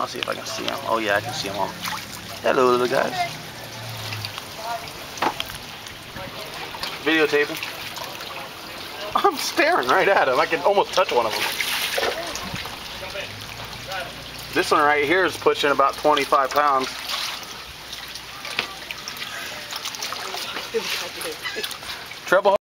Let's see if I can see them. Oh yeah, I can see them. Hello, little guys. Videotaping. I'm staring right at them. I can almost touch one of them. This one right here is pushing about 25 pounds. Treble.